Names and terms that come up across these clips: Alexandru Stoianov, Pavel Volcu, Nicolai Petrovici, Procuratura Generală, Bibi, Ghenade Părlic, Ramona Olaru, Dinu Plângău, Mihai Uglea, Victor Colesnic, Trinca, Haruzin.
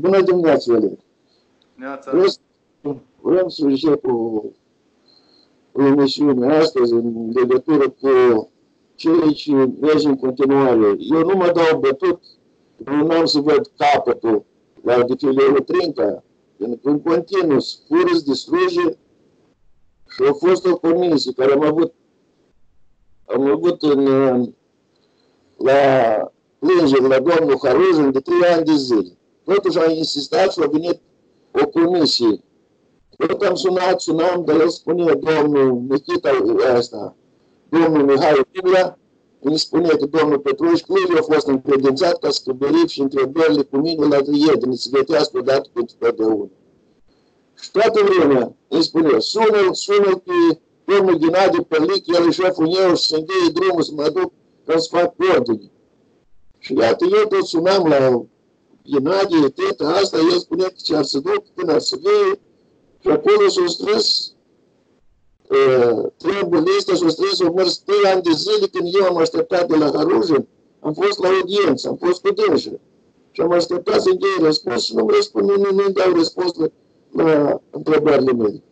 Bună dimineața, Uglea! Neața! Vreau să încep o emisiune astăzi în legătură cu cei ce merg în continuare. Eu nu mă dau bătut, nu am să văd capătul la defilele Trinca, pentru că în continuu fură-ți distruge și a fost o comisie care am avut la plângeri la domnul Haruzin de 3 ani de zile. Totuși am insistat și a venit o comisie. Tot am sunam, dar el spunea domnul Nichita asta, domnul Mihai Uglea, îmi spune că domnul Petruș Cluj a fost încredințat ca scăbărit și întrebările cu mine la prieteni, să gătească odată cu totdeauna. Și toată lumea îmi spunea, sună-l pe domnul Ghenade Părlic, el e șeful meu și să îngheie drumul să mă duc ca-ți fac ordine. Și iată, eu tot sunam la Ghenade, teta asta, el spunea că ce ar să duc, până ar să vei, și acolo s-a strâns treburile astea, s-a strâns, au mers 3 ani de zile când eu am așteptat de la Harujin, am fost la audiență, am fost cu dânsă. Și am așteptat să-mi dea răspuns și nu-mi dau răspuns la întrebările mele.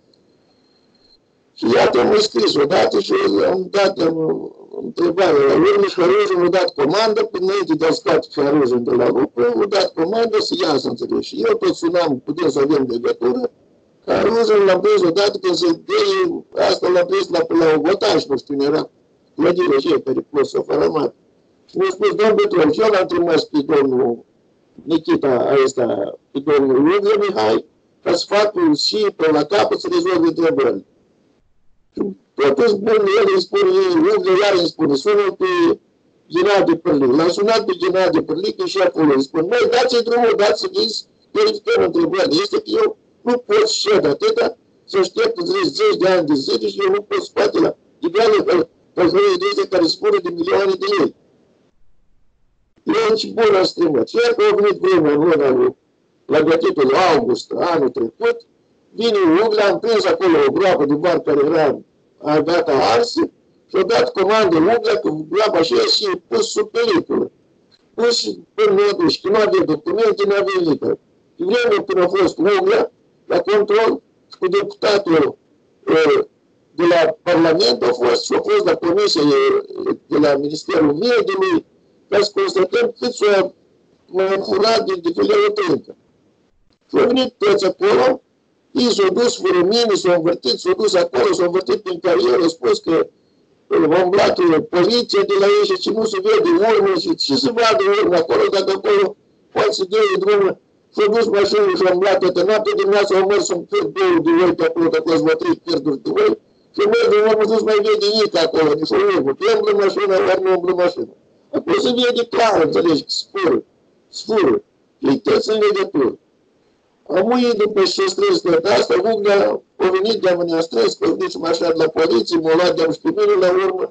Și iată, am scris odată și am dat întrebarea la urmă și Harujin a dat comandă, până înainte de a scoate Harujin de la lucru, a dat comandă să iasă, înțelegi. Și eu tot sunam, putem să avem legătură, Haruzin l-am prins odată când se dăie, asta l-am prins la Ogotaș, nu știu, era clădirea aceea periclosă, fără mare. Și mi-a spus, domnul Petrov, și eu l-am trimis pe domnul Nichita, ăsta, pe domnul Uglea Mihai, ca să facă un și pe la capăt să rezolve întrebările. Și totuși, bun, el îi spune, Uglea iar îi spune, sună pe Ghenade Părlic. L-am sunat pe Ghenade Părlic și acolo îi spune, măi, dați-i drumul, dați să vezi, verificăm întrebările, este că eu nu pot șed atâta, să așteptă 30 de ani de zile și eu nu pot scoate la ideală păcării de astea care spune de milioane de lei. Eu și bun am strâmbăt. Și iar că au venit vremea în luna lui, la gătitul august, anul trecut, vine Uglea, am prins acolo o groapă de bani care era data arsă și a dat comandă Uglea că groapa aceea și e pus sub periculă. Pus și până nodul și când avea documente, nu avea literă. Și vremea până a fost cu Uglea, la control, cu deputatul de la Parlament a fost la comisie de la Ministerul Mediului, ca să constatăm cât s-a furat din defilele Trinca. Și au venit toți acolo, ei s-au dus fără mine, s-au învârtit, s-au dus acolo, s-au învârtit prin carieră, au spus că v-a umblat poliția de la ei și ce nu se vede urmă și ce se vadă urmă acolo, dacă acolo poate să dea drumul. Și-a dus mașinile și-a umblat toată noaptea, dimineața au mers un cârt, 2 de oi pe acolo, dacă ați văd 3 cârturi de oi, și mergem, am văzut mai vede ei acolo, nici o urmă, că umblă mașina, iar nu umblă mașina. Acolo se vede clar, înțelegi, sfură, plități în legătură. Amuie, după ce strâns de asta, Uglea a venit de-a mâna strâns, că a venit și mașina la poliție, m-a luat de-am știmire la urmă,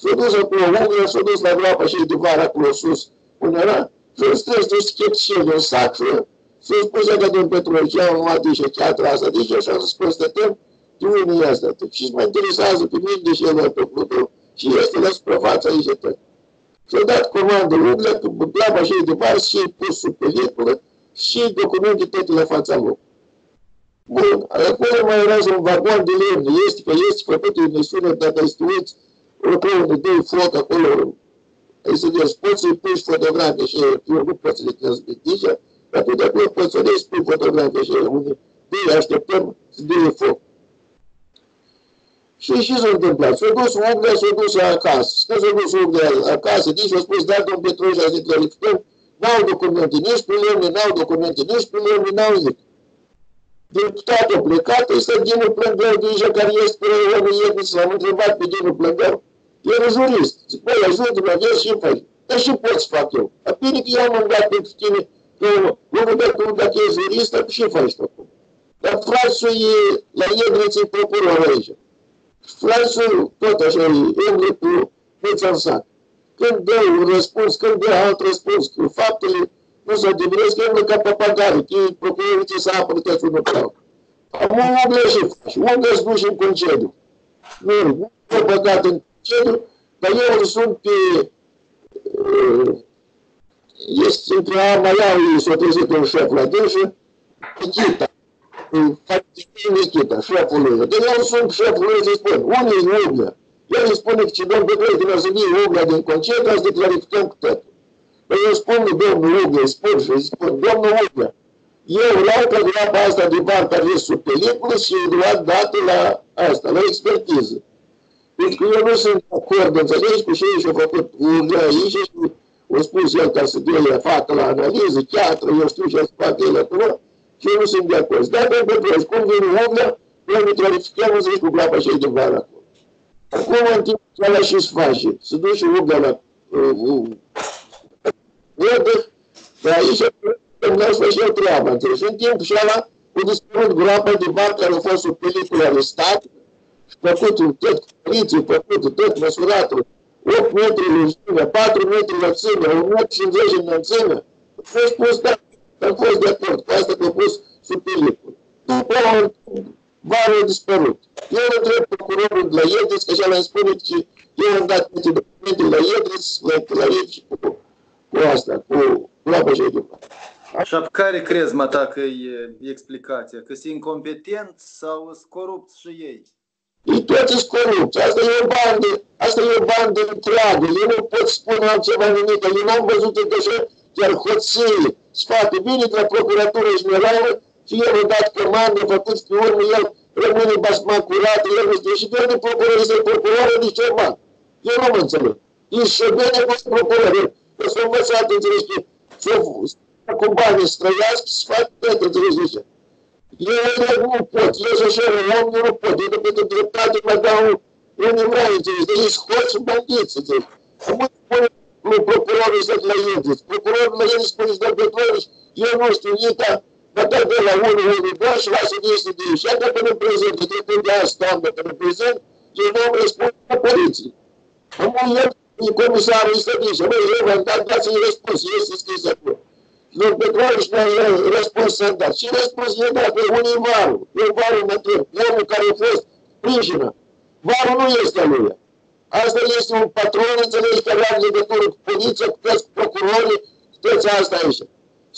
s-a dus acolo Uglea, s-a dus la groapa și de vară acolo sus, unde era, s-a strâns de schepșeli în sac și s-a spus că domnul Petrovici, am luat deși chiatra asta, deși așa să constatăm de unul e asta. Și mă interesează pe mine deși el a făcut-o și este la suprafața aici tăi. Și-a dat comandă Uglea, că blaba și-i de vară și-i pus sub peliculă și documente toate la fața lui. Bun, acolo mai era un vagon de lemn, este că este făcut în măsură, dacă îi stuiți, oricum de doi flot acolo, îi se vezi, poți să-i puși fotografie și eu nu poți să le transmitice, atunci acolo pățăresc prin fotografie și unde îi așteptăm să dea foc. Și ce s-a întâmplat? S-a dus Uglea, s-a dus acasă. Când s-a dus Uglea acasă, nici a spus, da, domn Petroș, azi ne clarificăm, n-au documente nici pe lemne, n-au nimic. Deputatul a plecat, este Dinu Plângău, de aici care este pe omul etnic, l-am întrebat pe Dinu Plângău, era jurist. Zic, băi, ajută-mă, vezi și faci. Dar și pot să fac eu. Apine că eu m-am dat pentru tine, că omul meu, dacă e juristă, ce faci tu acum? Dar frațul e la Iedriței procuror aici. Frațul tot așa e umblă cu feța în sac. Când dă un răspuns, când dă alt răspuns, cu faptele nu se adeveresc, e umblă ca papagare, că e procuroriții să apără toți unul pe altul. Am umblă și faci, umblă-ți duși în concediu. Nu e băgat în concediu, dar eu îl sunt pe есть моя и, соответственно, шеф Надежи, Никита. Никита, шеф Луиза. Да я сум шеф Луиза исполнил. Он из Углея. Я не вспомнил, к чему он говорит, у нас один Углея, один кончает, раз декларит в том, кто это. Но я вспомнил дом Углея из Польши, дом Углея. Eu vreau programa asta din partea restul peliculă și doar date la asta, la expertiză. Deci eu nu sunt acord, înțelegi, cu cei și-au făcut Uglea aici și au spus el ca să le facă la analiză, teatră, eu știu ce-a spus el acolo, și eu nu sunt de acord. Dar pentru că cum vine Uglea, noi nu clarificăm, nu zici cu clapa cei de vară acolo. Acum, în timp, ăla și-ți face, se duce Uglea la Uglea, dar aici vreau să faci eu treaba, înțelegi? În timpul și ala, au dispărut groapa de bar care a fost o peliculă arestată și făcut tot cu părinții, făcut tot măsuratul, 8 metri lungime, 4 metri lățime, 1,50 în înălțime. Nu ai spus, da, am fost de acord, cu asta te-a pus sub peliculă. După un vară a dispărut. Eu întreb procurorul de la Iedris, că așa le-am spune că eu am dat multe documente la Iedris, la Iedris cu asta, cu groapa și echipa. Așa, care crezi, mă, ta, că e explicația? Că sunt incompetenți sau sunt corupți și ei? Ei toți sunt corupți. Asta e o bandă, asta e o bandă întreagă. Eu nu pot spune altceva nimic. Eu n-am văzut încă așa, chiar hoții, sfate bine de la Procuratura Generală, fie au dat comandă, făcut pe urmă, el rămâne basma curat, el nu știu, și pe de procuror, este procuror, nici o bandă. Eu nu mă înțeleg. Ești și bine cu procurorul. Eu sunt învățat, înțelegi, că cu banii străiască să fac pentru trezice. Eu nu pot, eu sunt așa, eu nu pot, eu pentru dreptate mă dau un imran, deci scoți bandiți. Cum spune procurorul ăsta de la Iedris? Procurorul de la Iedris spune, de Petrovici, eu nu știu nici, mă dau de la 1, 2 și lasă de este de ei. Și dacă nu prezent, de când de azi stau, dacă nu prezent, eu nu îmi răspund la poliție. Acum el, comisarul ăsta zice, măi, eu v-am dat, dați-i răspuns, este scris acolo. Nu Petrovici mi-a răspuns să-l dat. Și răspuns e dat, e unii varul. E varul mătrân, omul care a fost prijină. Varul nu este al lui. Asta este un patron, înțelegi, că avea legătură cu poliția, cu toți procurorii, cu toți asta aici.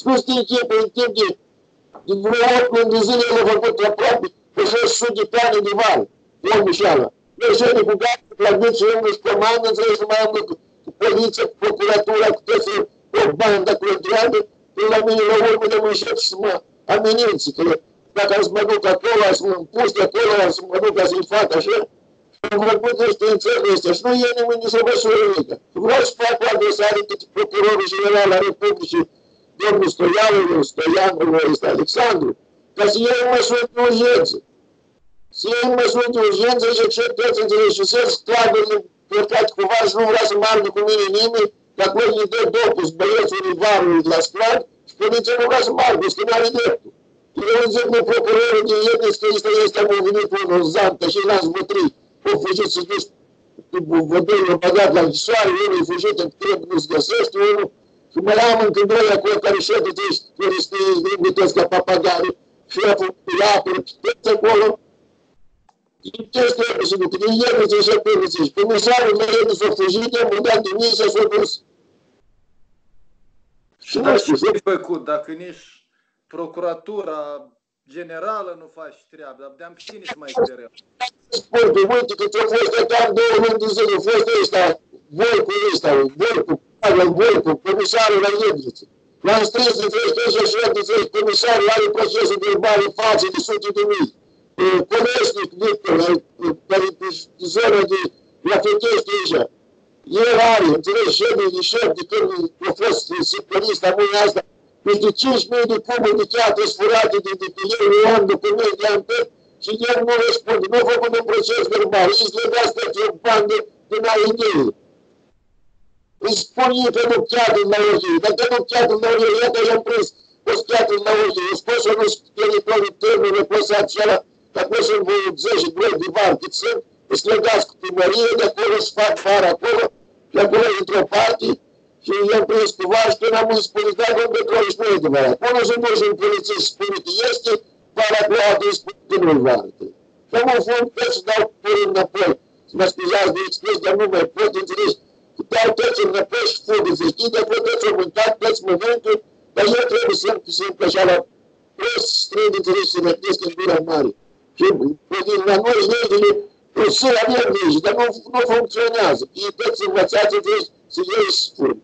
Spus din timp, în timp de vreo 8 luni de zile, el a făcut aproape, că fost sute pe ani de varul, omul și ala. Mergele cu gata, plăbiți, omul și comandă, înțelegi, numai omul cu poliția, cu procuratura, cu toți o bandă, cu o dreagă. Eu la mine, la urmă, de mă înșept și să mă ameninți, că dacă am să mă duc acolo, am să mă împus de acolo, am să mă duc ca să-i fac așa, am făcut niște înțelegi ăstea și nu e nimeni nici o măsură mică. Vreau să fac o adresare de procurorul general al Republicii, domnul Stoianul ăsta, Alexandru, ca să iei măsură de urgență. Să iei măsură de urgență și ce toți înțelegi și să-ți tragă plecat cuva și nu vrea să mă arde cu mine nimeni, că acolo îi dă dopus băiețul Ivarului de la scoad și poliția nu vrea să margă, că nu are dreptul. Eu îmi zic că procurorul din Iedris că ăsta a venit cu un zantă și l-a zbutrit. O fugit să-și duci vădării, l-a băgat la închisoare, unul e fugit, îmi trebuie, nu-ți găsești, unul. Și mă am încă doi acolo care ședete și turistești, îngutesc ca papagare, șeful, îi apără, toți acolo. Toți trebuie să ducă, din Iedris așa părățești. Comisarul din Iedris a fugit, a mutat din ei și s-a dus. Dar și ce-ai făcut dacă nici procuratura generală nu faci treabă? Dar de-am cine și mai greu? Spune pe multe că ți-a fost de cam 2 luni de zile. A fost ăsta, Volcu ăsta, Volcu, Pavel Volcu, comisarul la Iedris. L-am strâns de 30-30, comisarul are procesul verbal în față de sute de mii. Colesnic, Victor, care e zona de Lafetești aici. El are, înțelegi, șefii de șef de când a fost sectorist la mâine asta, peste 5.000 de cuburi de teatră sfurate de pe el, eu am document, i-am tot, și el nu răspunde, nu a făcut un proces verbal, îi slăbeați de o bandă din a idei. Îi spun ei că nu cheadă în Naurie, dacă nu cheadă în Naurie, iată i-am prins, poți cheadă în Naurie, îi spun să nu-s teritoriul tău, poți să acela, dacă nu sunt 10 de bani cât sunt, îi slăbeați cu primărie, de acolo îți fac fara acolo, și acolo într-o parte și i-am prins cuva și când am spus, da, domnul Petrovici, nu e de vară. Până se duce în poliție și spune că este, vara cu altă îi spune că nu-i vară. Și am un fond că să dau părând înapoi. Să mă scuzați de expres, dar nu mai pot, înțelegi? puteau toți în năpăși fugă, se știe, de acolo toți au mâncat, toți mănâncă, dar eu trebuie să îmi plășa la prost, strâng înțeles să mă cresc în gura mare. Și la noi legile, să la mie lege, dar nu funcționează. Ei toți învățați, înțeles, să ieși spun.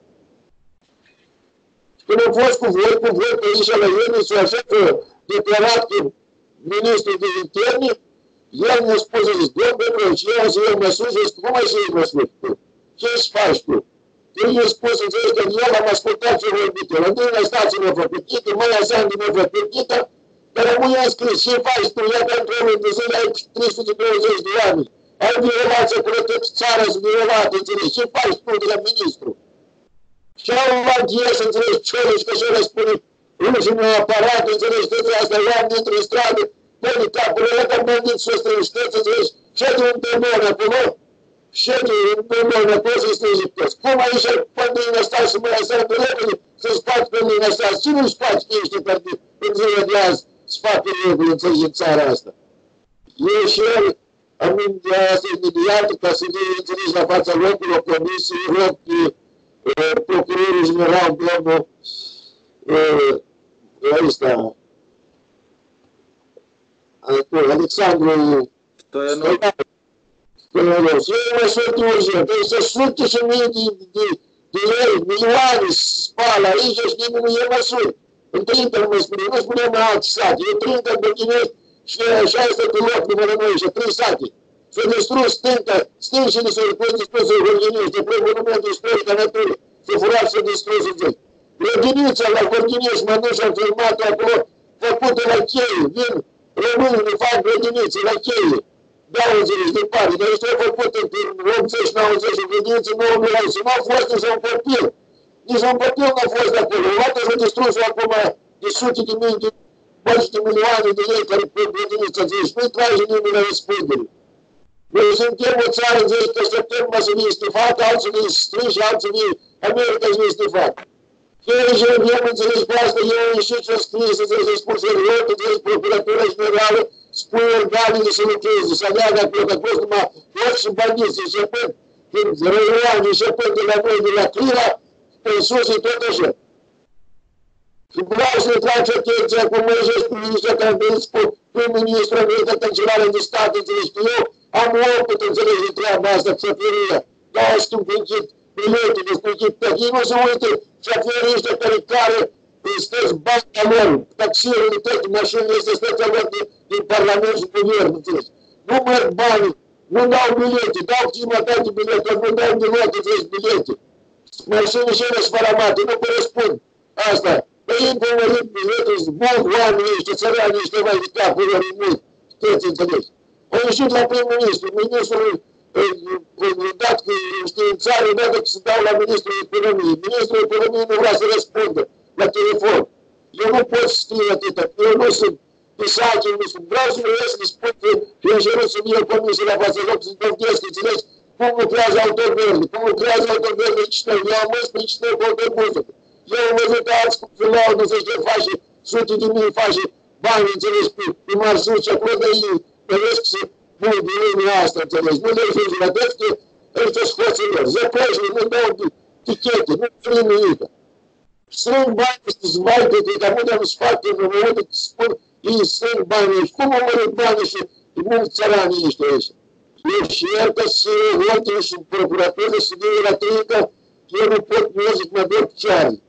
Când au fost cu voi, pe aici la Ionis, așa că declarat că ministrul de interne, el mi-a spus, a zis, domnule, și eu o să iau măsuri, și cum ai să iei măsuri? Ce îți faci tu? Eu i-am spus, înțeles, că eu am ascultat ce vorbită, la mine stați mi-a făcut ită, mă lăsam de mi-a făcut ită, dar nu i-am scris, ce faci tu? Ia de într-o lună de zile, ai 320 de oameni, ai violență cu toată țara, sunt violată, înțeles, ce faci tu de la ministru? Și au luat el, să înțeles, Ciorici, că și-o răspune, rușinul aparat, înțeles, toate astea, oameni dintre stradă, pentru capul ăla, dar bandit s-o strânșteți, înțeles, ședul în temor acolo, ședul în temor acolo să-i strânjiteți. Cum aici, poate din ăsta să mă lăsăm de regulă, să-i spați pe mine ăsta, și nu-i spați pe ești partid, în ziua de azi, să facă regulă, înțeles, în țara asta. Eu și el, am asta imediat, ca să ne înțeles la fața locului, o comisie, rog, procurorul general, domnul ăsta, Alexandru Stoianov, să iei măsuri urgente, să sute și mii de lei, milioane spală aici și nimeni nu iei măsuri. În Trinca nu spune, nu spunem la alți sate, e Trinca în Băchinei și așa este pe loc numărul noi și 3 sate. S-a distrus stâng și s-a distrus în Gorghinești, de plec monumentul istoric a naturii, s-a furat și s-a distrus în zi. Lădinița la Gorghinești, mă duc și-am filmat acolo, făcută la cheie, vin românii, ne fac lădinițe la cheie, dau înțeles, din pare, dar este făcută prin 80-90 și lădinițe, nu a fost nici un copil, n-a fost acolo, o dată s-a distrus acum de sute de mii, de băci de milioane de ei care plec lădinița, nu-i trage nimeni la răspândere. Noi suntem o țară, zici, că săptămâna să ne istifacă, alții ne strânși, alții ne America să ne istifacă. Deci, eu înțeles pe asta, eu înșiți o scris, înțeles, îi spun seriot, înțeles, Procuratura Generală, spune organele să lucreze, să aleagă acolo, că fost numai loc și bandiți, începând din Răioane, începând de la noi, de la Clira, pe sus și tot așa. Și vreau să-i trage atenția cum mărgești cu ministrul, că am venit cu ministrul, am venit atenționare de stat, înțeles, că eu am opit, înțeles, de treaba asta, șoferia, dar o știu că închid biletul, îți închid pe ei, nu se uite șoferii ăștia care stăți banii lor, taxiurile de toate mașinile astea, stăți alor din Parlament și Guvern, înțeles. Nu merg banii, nu dau bilete, dau jumătate bilete, nu dau deloc, înțeles, bilete. Mașinile și ele sunt faramate, nu corespund asta. Păi ei împămărit biletul, zbog oamenii ăștia, țăranii ăștia mai de capul lor, nu știți, înțeles. A ieșit la prim-ministru, ministrul dat că în țară, dată că se dau la ministrul economiei. Ministrul economiei nu vrea să răspundă la telefon. Eu nu pot scrie atâta, eu nu sunt pisatul, nu sunt vreau să ies, îi spun că eu și nu sunt eu comisie la față loc, să-mi dovedesc, înțelegi, cum lucrează autogările, nici noi, eu am mers pe nici noi cu autobuză. Eu am văzut alți cu filauri, nu să-și le face, sute de mii face bani, înțelegi, pe marșuri și acolo de ei. Pe risc să pune din lumea asta, înțelegi, nu le fie jurătăți că ăștia scoții lor, zăpășii, nu dau tichete, nu prin nimică. Strâng banii ăștia, zbai de tăi, dar unde am sfat în momentul când spun, ei strâng banii ăștia, cum au mărit banii și mulți țăranii ăștia ăștia? Eu și el că să rote și procuratorul să dă la Trinca, eu nu pot, nu zic, mă duc cearii.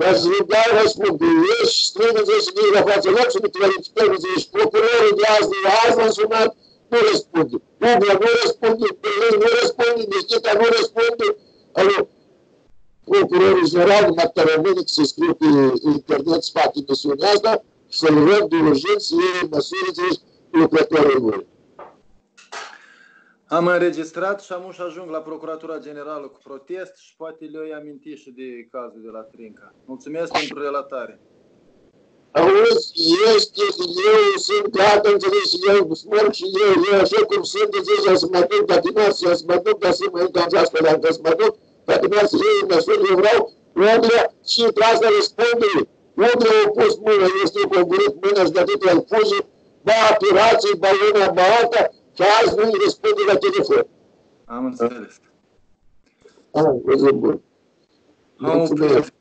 Ca să le dau răspundul, ești strângeți să dă la față loc și nu clarificăm, ești procurorul de azi, de azi l-am sunat, nu răspunde. Uglea nu răspunde, Părlăi nu răspunde, Nichita nu răspunde. Procurorul general, numai că rămâne că se scriu pe internet, să fac emisiunea asta, să-l rog de urgență, să iei măsuri, să ești lucrătorul lor. Am înregistrat și am ajung la Procuratura Generală cu protest și poate le-o aminti și de cazul de la Trinca. Mulțumesc pentru relatare. Auzi, este, eu sunt gata, înțeles, eu smorg și eu așa cum sunt, înțeles, să mă duc ca tine, să mă duc ca să mă duc ca să mă duc ca tine, să iei măsuri, eu vreau, Uglea și tras de răspundere. Uglea a pus mâna, este congurit mâna și de atâtea îl fuzi, ba apirații, ba una, ba alta, că azi nu-i răspunde la telefon. Am înțeles. Ah, coisa boa. Não,